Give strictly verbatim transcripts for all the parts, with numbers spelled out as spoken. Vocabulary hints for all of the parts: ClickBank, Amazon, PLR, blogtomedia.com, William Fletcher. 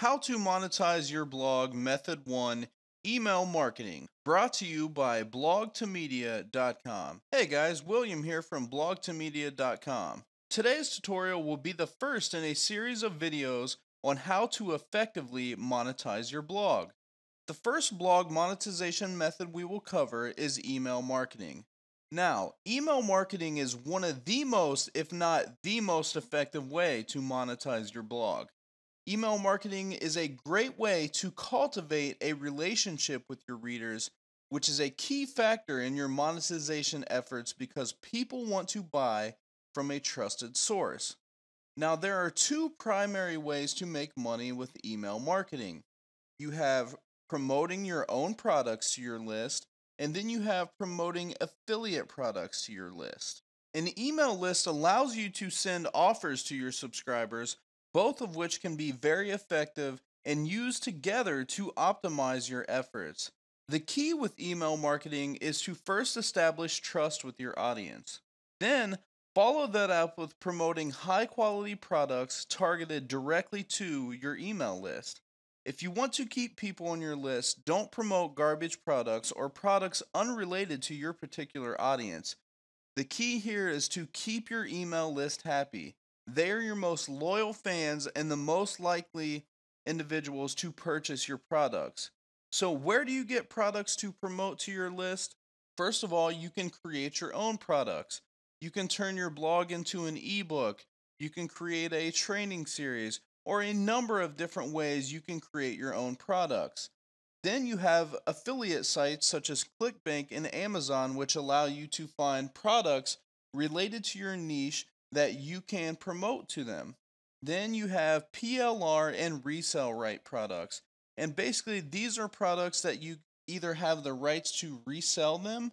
How to monetize your blog, method one, email marketing, brought to you by blog to media dot com. Hey guys, William here from blog to media dot com. Today's tutorial will be the first in a series of videos on how to effectively monetize your blog. The first blog monetization method we will cover is email marketing. Now, email marketing is one of the most, if not the most effective way to monetize your blog. Email marketing is a great way to cultivate a relationship with your readers, which is a key factor in your monetization efforts because people want to buy from a trusted source. Now, there are two primary ways to make money with email marketing. You have promoting your own products to your list, and then you have promoting affiliate products to your list. An email list allows you to send offers to your subscribers, both of which can be very effective and used together to optimize your efforts. The key with email marketing is to first establish trust with your audience. Then, follow that up with promoting high-quality products targeted directly to your email list. If you want to keep people on your list, don't promote garbage products or products unrelated to your particular audience. The key here is to keep your email list happy. They are your most loyal fans and the most likely individuals to purchase your products. So where do you get products to promote to your list? First of all, you can create your own products. You can turn your blog into an ebook. You can create a training series, or a number of different ways you can create your own products. Then you have affiliate sites such as ClickBank and Amazon, which allow you to find products related to your niche that you can promote to them. Then you have P L R and resale right products. And basically these are products that you either have the rights to resell them,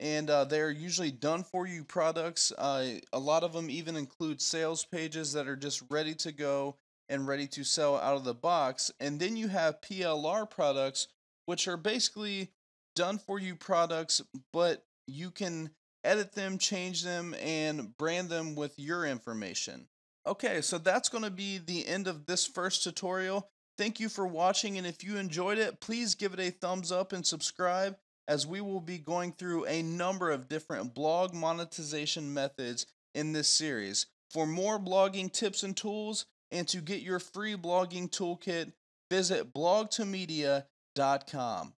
and uh, they're usually done for you products. Uh, a lot of them even include sales pages that are just ready to go and ready to sell out of the box. And then you have P L R products, which are basically done for you products, but you can edit them, change them, and brand them with your information. Okay, so that's going to be the end of this first tutorial. Thank you for watching, and if you enjoyed it, please give it a thumbs up and subscribe, as we will be going through a number of different blog monetization methods in this series. For more blogging tips and tools, and to get your free blogging toolkit, visit blog to media dot com.